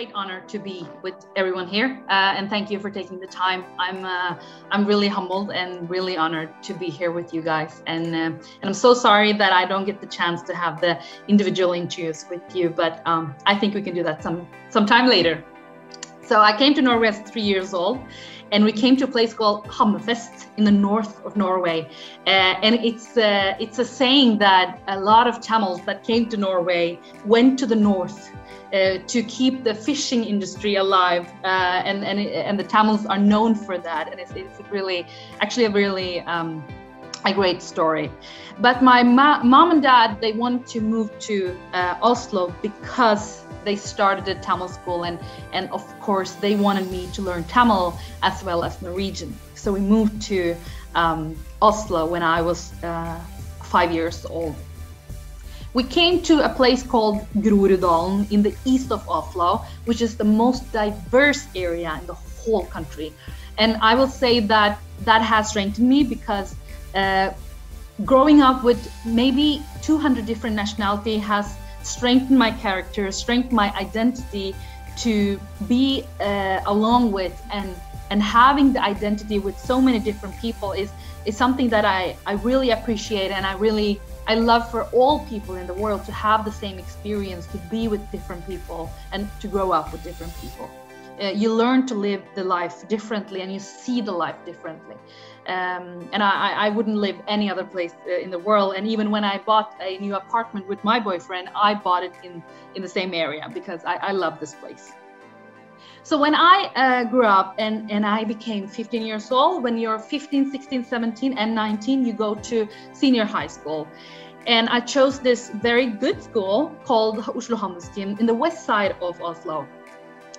great honor to be with everyone here, and thank you for taking the time. I'm really humbled and really honored to be here with you guys, and I'm so sorry that I don't get the chance to have the individual interviews with you, but I think we can do that sometime later. So I came to Norway as 3 years old, and we came to a place called Hammerfest in the north of Norway. And it's a saying that a lot of Tamils that came to Norway went to the north to keep the fishing industry alive. And the Tamils are known for that. And it's really, actually a really a great story. But my mom and dad, they wanted to move to Oslo because they started a Tamil school, and of course they wanted me to learn Tamil as well as Norwegian. So we moved to Oslo when I was 5 years old. We came to a place called Grorudalen in the east of Oslo, which is the most diverse area in the whole country. And I will say that that has strengthened me because growing up with maybe 200 different nationalities has strengthen my character, strengthen my identity to be along with, and having the identity with so many different people is something that I really appreciate, and I love for all people in the world to have the same experience, to be with different people and to grow up with different people. You learn to live the life differently, and you see the life differently. And I wouldn't live any other place in the world. And even when I bought a new apartment with my boyfriend, I bought it in the same area because I love this place. So when I grew up and I became 15 years old, when you're 15, 16, 17 and 19, you go to senior high school. And I chose this very good school called Ushlu Hamustin in the west side of Oslo.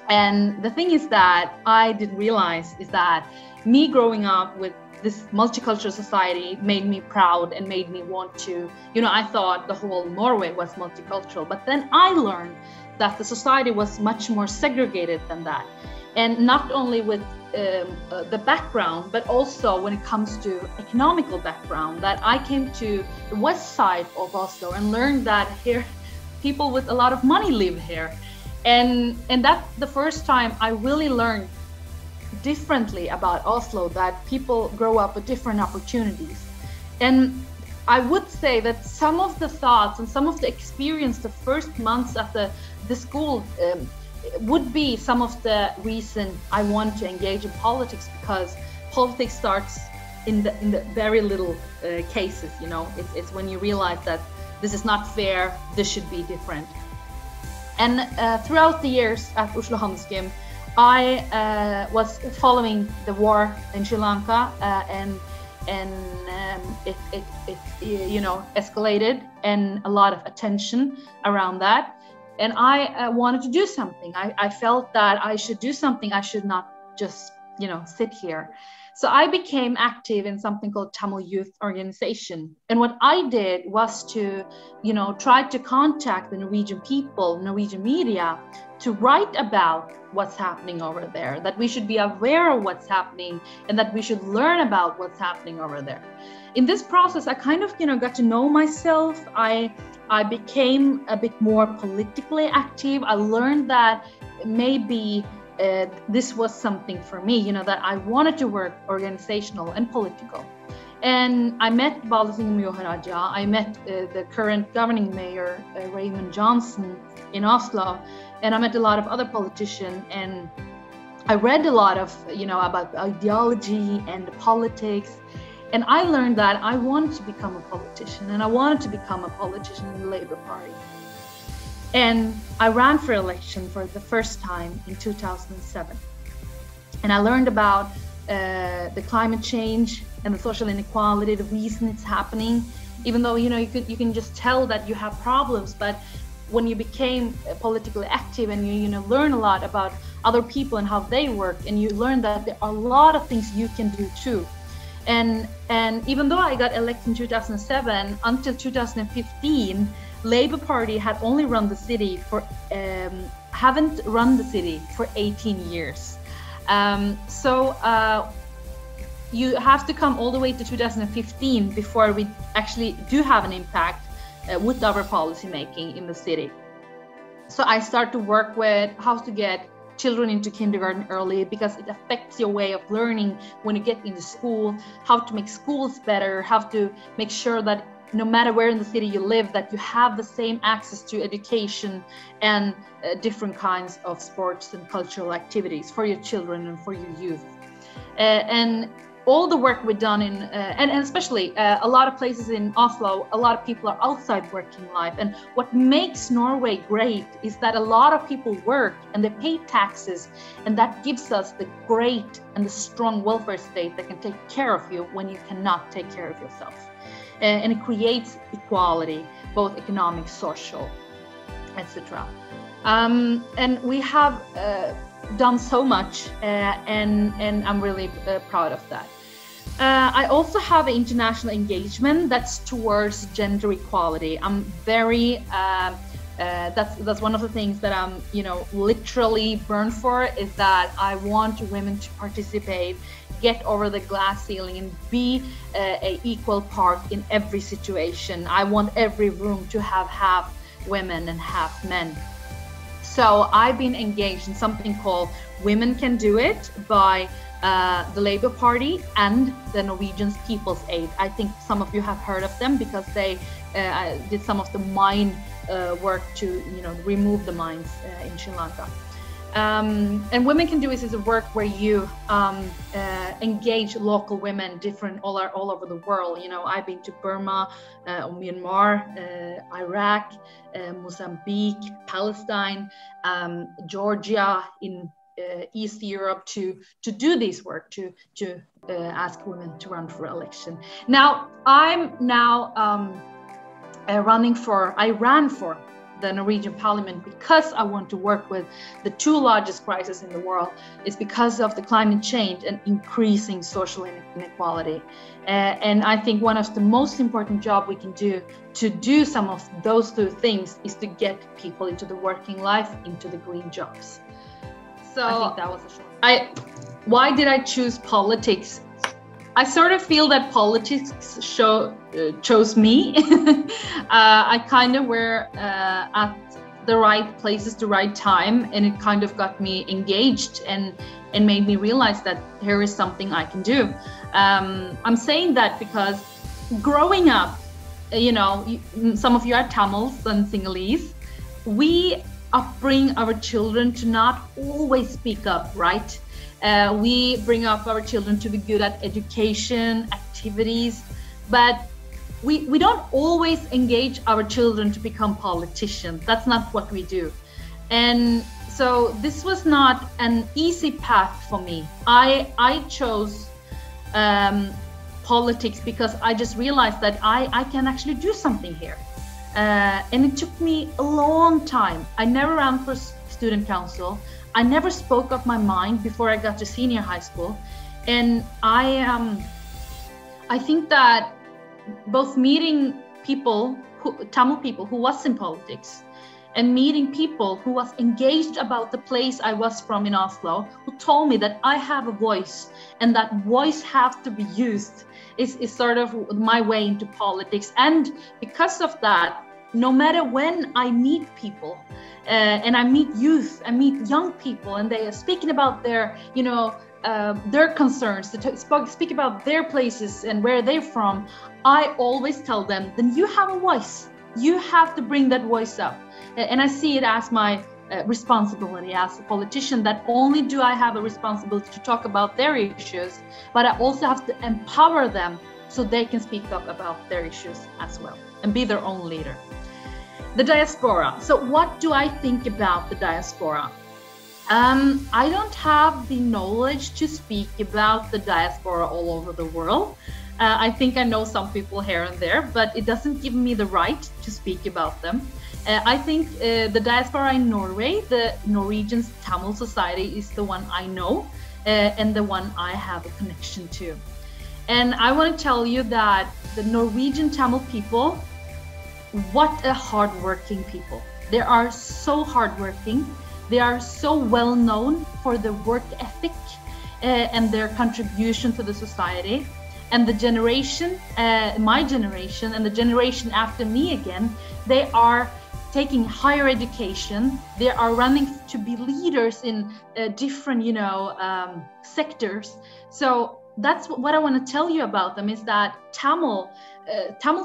And the thing is that I didn't realize is that me growing up with this multicultural society made me proud and made me want to, you know, I thought the whole Norway was multicultural, but then I learned that the society was much more segregated than that. And not only with the background, but also when it comes to economical background, that I came to the west side of Oslo and learned that here, people with a lot of money live here. And that's the first time I really learned differently about Oslo, that people grow up with different opportunities. And I would say that some of the thoughts and some of the experience the first months at the school would be some of the reason I want to engage in politics, because politics starts in the very little cases, you know. It's when you realize that this is not fair, this should be different. And throughout the years at Ushlu Hamustin, I was following the war in Sri Lanka, and it you know, escalated, and a lot of attention around that. And I wanted to do something. I felt that I should do something. I should not just, you know, sit here. So I became active in something called Tamil Youth Organization. And what I did was to, you know, try to contact the Norwegian people, Norwegian media, to write about what's happening over there, that we should be aware of what's happening and that we should learn about what's happening over there. In this process, I kind of, you know, got to know myself. I became a bit more politically active. I learned that maybe this was something for me, you know, that I wanted to work organizational and political. And I met Balasingham Yoharaja, I met the current governing mayor, Raymond Johnson in Oslo, and I met a lot of other politicians, and I read a lot of, you know, about ideology and politics. And I learned that I wanted to become a politician, and I wanted to become a politician in the Labour Party. And I ran for election for the first time in 2007. And I learned about the climate change and the social inequality, the reason it's happening, even though, you know, you can just tell that you have problems. But when you became politically active and you know, learn a lot about other people and how they work, and you learn that there are a lot of things you can do too. And even though I got elected in 2007, until 2015, Labour Party had only run the city for, haven't run the city for 18 years. So you have to come all the way to 2015 before we actually do have an impact with our policy making in the city. So I start to work with how to get children into kindergarten early, because it affects your way of learning when you get into school, how to make schools better, how to make sure that no matter where in the city you live, that you have the same access to education and different kinds of sports and cultural activities for your children and for your youth. And all the work we've done in, and especially a lot of places in Oslo, a lot of people are outside working life. And what makes Norway great is that a lot of people work and they pay taxes. And that gives us the great and the strong welfare state that can take care of you when you cannot take care of yourself. And it creates equality, both economic, social, etc. And we have done so much, and I'm really proud of that. I also have an international engagement that's towards gender equality. I'm very that's one of the things that I'm literally burned for, is that I want women to participate, get over the glass ceiling, and be an equal part in every situation. I want every room to have half women and half men. So I've been engaged in something called Women Can Do It by the Labour Party and the Norwegian People's Aid. I think some of you have heard of them because they did some of the mine work to remove the mines in Sri Lanka. And Women Can Do It is a work where you engage local women, all over the world. I've been to Burma, Myanmar, Iraq, Mozambique, Palestine, Georgia, in East Europe, to do this work, to ask women to run for election. Now, I'm now I ran for the Norwegian Parliament because I want to work with the two largest crises in the world. It's because of the climate change and increasing social inequality. And I think one of the most important jobs we can do to do some of those two things is to get people into the working life, into the green jobs. So I think that was a short. Why did I choose politics? I sort of feel that politics chose me. I kind of were at the right places, the right time, and it kind of got me engaged and made me realize that here is something I can do. I'm saying that because growing up, some of you are Tamils and Sinhalese. We upbring our children to not always speak up, right? We bring up our children to be good at education, activities, but we don't always engage our children to become politicians. That's not what we do. And so this was not an easy path for me. I chose politics because I just realized that I can actually do something here. And it took me a long time. I never ran for student council. I never spoke up my mind before I got to senior high school. And I think that both meeting people, Tamil people who was in politics, and meeting people who was engaged about the place I was from in Oslo, who told me that I have a voice and that voice has to be used, is sort of my way into politics. And because of that, no matter when I meet people, and I meet youth, I meet young people, and they are speaking about their concerns, speak about their places and where they're from, I always tell them, then you have a voice. You have to bring that voice up. And I see it as my responsibility as a politician, that only do I have a responsibility to talk about their issues, but I also have to empower them so they can speak up about their issues as well and be their own leader. The diaspora. So what do I think about the diaspora? I don't have the knowledge to speak about the diaspora all over the world. I think I know some people here and there, but it doesn't give me the right to speak about them. I think the diaspora in Norway, the Norwegian Tamil Society, is the one I know and the one I have a connection to. And I want to tell you that the Norwegian Tamil people, what a hardworking people. They are so hardworking. They are so well known for their work ethic and their contribution to the society. And the generation, my generation and the generation after me again, they are taking higher education. They are running to be leaders in different, sectors. So that's what I want to tell you about them, is that Tamils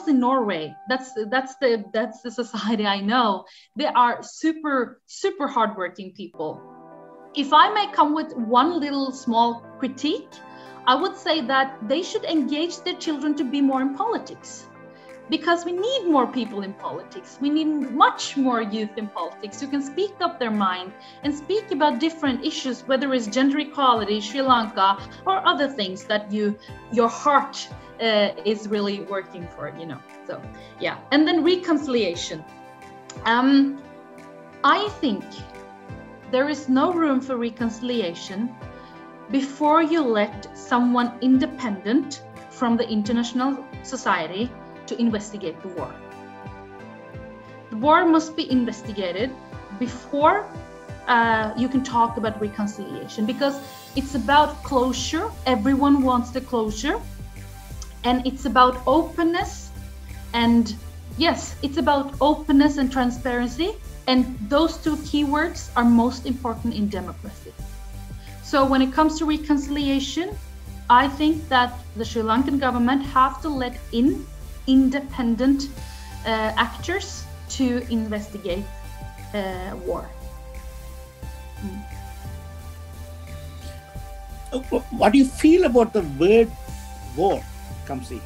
in Norway, that's the society I know. They are super, super hardworking people. If I may come with one little small critique, I would say that they should engage their children to be more in politics, because we need more people in politics. We need much more youth in politics who can speak up their mind and speak about different issues, whether it's gender equality, Sri Lanka, or other things that your heart is really working for, So, yeah. And then reconciliation. I think there is no room for reconciliation before you let someone independent from the international society to investigate the war. The war must be investigated before you can talk about reconciliation, because it's about closure. Everyone wants the closure, and it's about openness. And yes, it's about openness and transparency. And those two keywords are most important in democracy. So when it comes to reconciliation, I think that the Sri Lankan government have to let in independent actors to investigate war. What do you feel about the word war, Kamzy?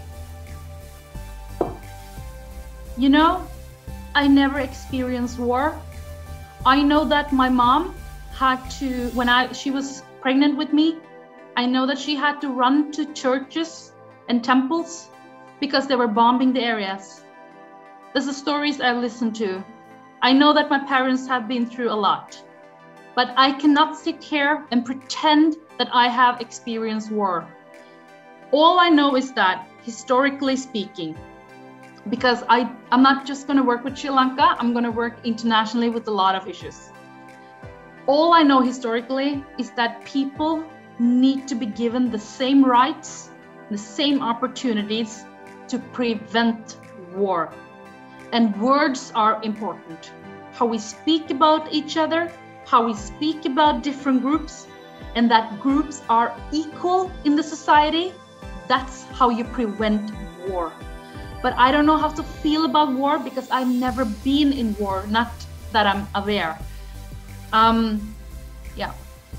I never experienced war. I know that my mom had to, when she was pregnant with me, I know that she had to run to churches and temples because they were bombing the areas. That's the stories I listened to. I know that my parents have been through a lot, but I cannot sit here and pretend that I have experienced war. All I know is that, historically speaking, because I'm not just gonna work with Sri Lanka, I'm gonna work internationally with a lot of issues. All I know historically is that people need to be given the same rights, the same opportunities to prevent war. And words are important. How we speak about each other, how we speak about different groups, and that groups are equal in the society, that's how you prevent war. But I don't know how to feel about war because I've never been in war, not that I'm aware. Yeah.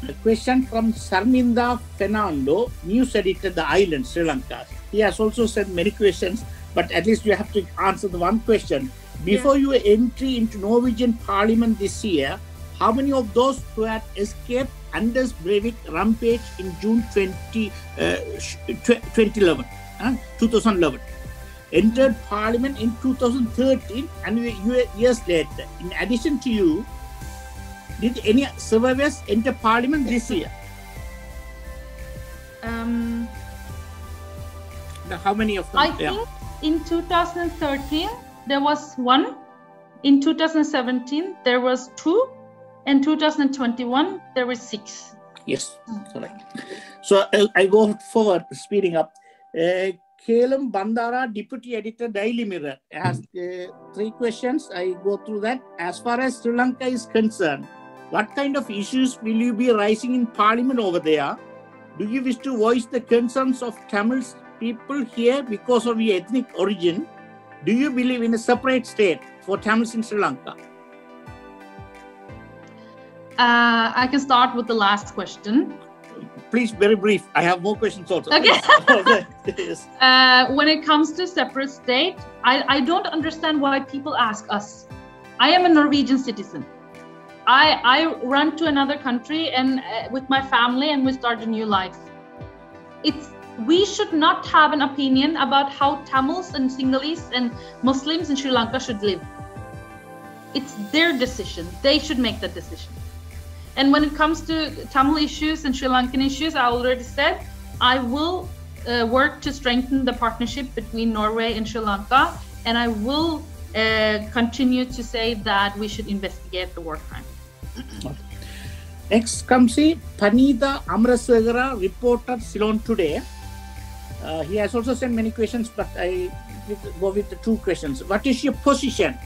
A question from Sarminda Fernando, news editor, The Island, Sri Lanka. He has also sent many questions, but at least you have to answer the one question. Before your entry into Norwegian Parliament this year, how many of those who had escaped Anders Breivik rampage in June 2011? Entered Parliament in 2013 and years later. In addition to you, did any survivors enter Parliament this year? How many of them? I think in 2013 there was one, in 2017 there was two, and 2021 there was six. Yes, correct. So I go forward, speeding up. Kelum Bandara, Deputy Editor, Daily Mirror, asked three questions. I go through that. As far as Sri Lanka is concerned, what kind of issues will you be raising in Parliament over there? Do you wish to voice the concerns of Tamil people here because of your ethnic origin? Do you believe in a separate state for Tamils in Sri Lanka? I can start with the last question. Please, very brief. I have more questions also. Okay. Yes. When it comes to separate state, I don't understand why people ask us. I am a Norwegian citizen. I run to another country and with my family, and we start a new life. We should not have an opinion about how Tamils and Sinhalese and Muslims in Sri Lanka should live. It's their decision. They should make that decision. And when it comes to Tamil issues and Sri Lankan issues, I already said, I will work to strengthen the partnership between Norway and Sri Lanka. And I will continue to say that we should investigate the war crime. Next comes Panida Amraswegara, reporter, Ceylon Today. He has also sent many questions, but I go with the two questions. What is your position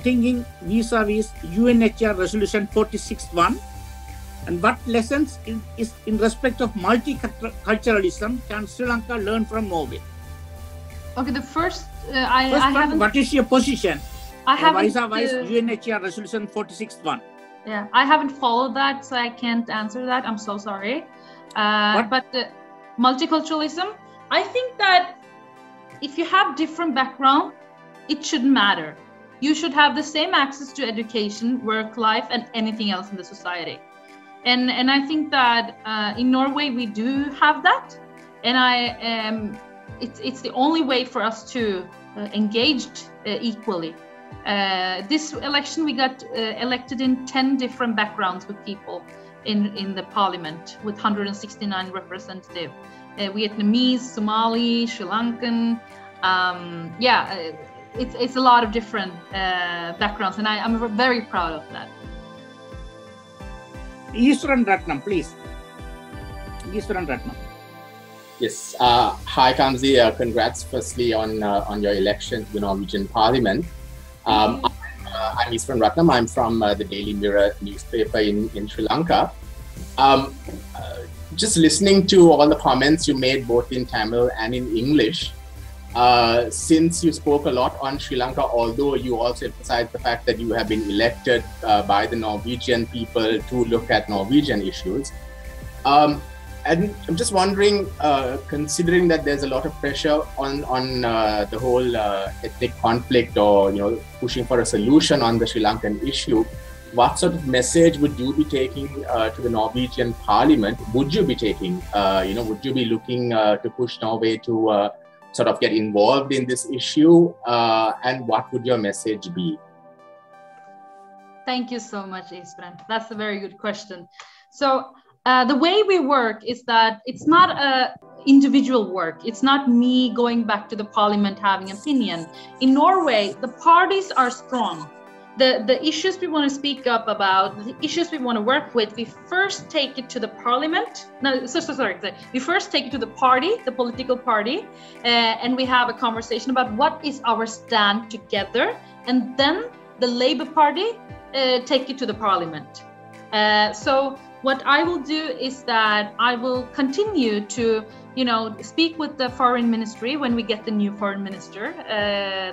thinking vis-a-vis UNHCR Resolution 46.1, and what lessons is in respect of multiculturalism can Sri Lanka learn from Norway? Okay, the first, I haven't... What is your position? I haven't... Vis-a-vis UNHCR Resolution 46.1. Yeah, I haven't followed that, so I can't answer that. I'm so sorry. But multiculturalism, I think that if you have different background, it shouldn't matter. You should have the same access to education, work life, and anything else in the society. And I think that in Norway, we do have that. And it's the only way for us to engage equally. This election, we got elected in 10 different backgrounds with people in the parliament, with 169 representatives. Vietnamese, Somali, Sri Lankan. It's a lot of different backgrounds, and I'm very proud of that. Isthvan Ratnam, please. Isthvan Ratnam. Yes. Hi, Kamzy. Congrats, firstly, on your election to the Norwegian Parliament. I'm Isthvan Ratnam. I'm from the Daily Mirror newspaper in Sri Lanka. Just listening to all the comments you made, both in Tamil and in English, since you spoke a lot on Sri Lanka, although you also emphasized the fact that you have been elected by the Norwegian people to look at Norwegian issues. And I'm just wondering, considering that there's a lot of pressure on the whole ethnic conflict, or pushing for a solution on the Sri Lankan issue, what sort of message would you be taking to the Norwegian Parliament? Would you be taking, would you be looking to push Norway to sort of get involved in this issue, and what would your message be? Thank you so much, Isthvan. That's a very good question. So the way we work is that it's not a individual work. It's not me going back to the parliament having opinion. In Norway, the parties are strong. The issues we want to speak up about, the issues we want to work with, we first take it to the parliament. We first take it to the party, the political party, and we have a conversation about what is our stand together. And then the Labour Party take it to the parliament. So what I will do is that I will continue to speak with the foreign ministry when we get the new foreign minister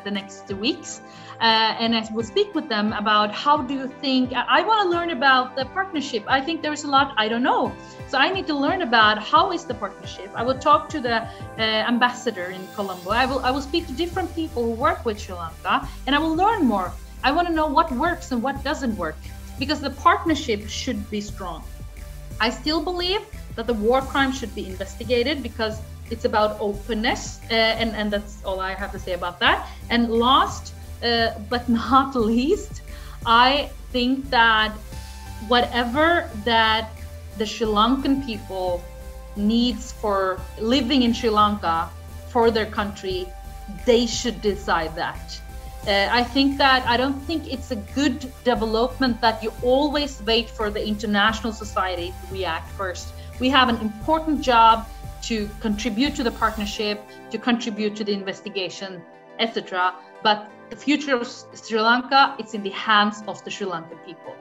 the next 2 weeks. And I will speak with them about how do you think, I want to learn about the partnership. I think there is a lot I don't know. So I need to learn about how is the partnership. I will talk to the ambassador in Colombo. I will speak to different people who work with Sri Lanka, and I will learn more. I want to know what works and what doesn't work, because the partnership should be strong. I still believe that the war crime should be investigated, because it's about openness, and that's all I have to say about that. And last, but not least, I think that whatever that the Sri Lankan people needs for living in Sri Lanka, for their country, they should decide that. I think that I don't think it's a good development that you always wait for the international society to react first. We have an important job to contribute to the partnership, to contribute to the investigation, etc. But the future of Sri Lanka, it's in the hands of the Sri Lankan people.